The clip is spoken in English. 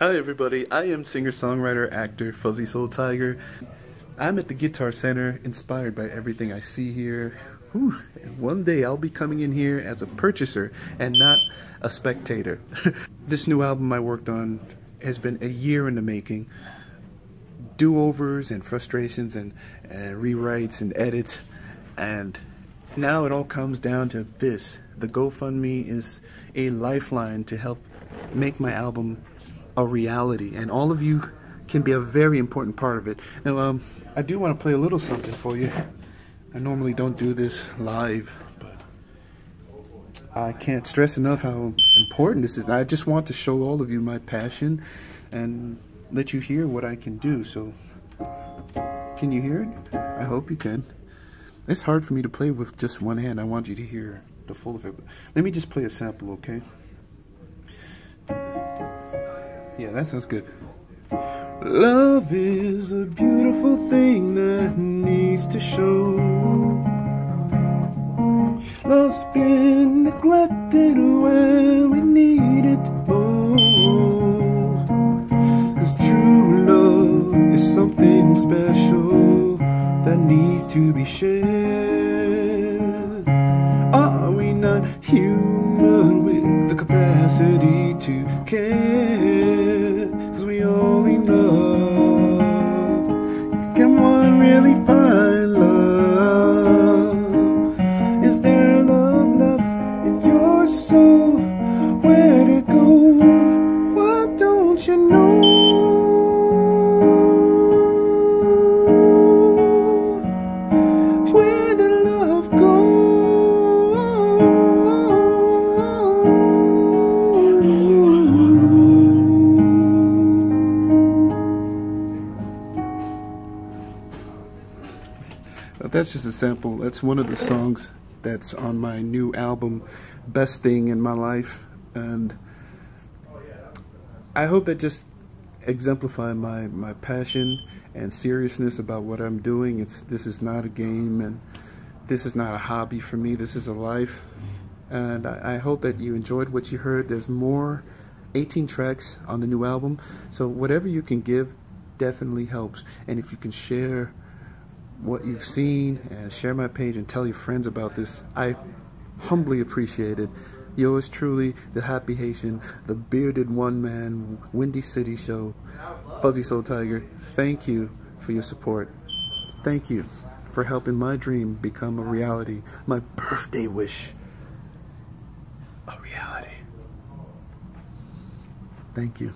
Hi everybody, I am singer-songwriter, actor, Fuzzy Soul Tiger. I'm at the Guitar Center, inspired by everything I see here. Whew. One day I'll be coming in here as a purchaser and not a spectator. This new album I worked on has been a year in the making. Do-overs and frustrations and rewrites and edits, and now it all comes down to this. The GoFundMe is a lifeline to help make my album a reality, and all of you can be a very important part of it. Now, I do want to play a little something for you. I normally don't do this live, but I can't stress enough how important this is. I just want to show all of you my passion and let you hear what I can do. So, can you hear it? I hope you can. It's hard for me to play with just one hand. I want you to hear the full of it. Let me just play a sample, okay? Yeah, that sounds good. Love is a beautiful thing that needs to show. Love's been neglected when we need it more. 'Cause true love is something special that needs to be shared. Are we not human with the capacity to care? 'Cause we only love. Can one really find love? Is there love left in your soul? Where to go? Why don't you know? Where did love go? That's just a sample. That's one of the songs that's on my new album, Best Thing in My Life, and I hope that just exemplified my passion and seriousness about what I'm doing. This is not a game, and this is not a hobby for me. This is a life, and I hope that you enjoyed what you heard. There's more 18 tracks on the new album, so whatever you can give definitely helps, and if you can share what you've seen and share my page and tell your friends about this, I humbly appreciate it. Yours truly, the Happy Haitian, the bearded one man, Windy City Show, Fuzzy Soul Tiger. Thank you for your support. Thank you for helping my dream become a reality, my birthday wish a reality. Thank you.